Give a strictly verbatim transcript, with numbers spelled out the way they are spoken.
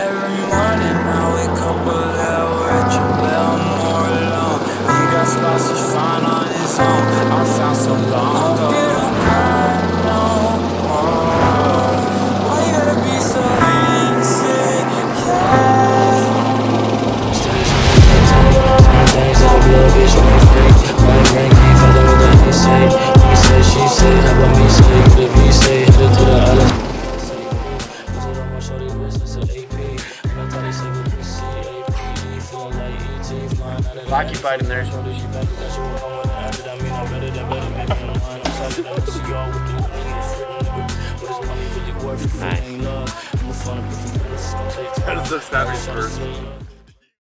Every morning I wake up a little wretched, a little more alone. He got spots to find on his own. I found so long ago. Occupied in there. Nice.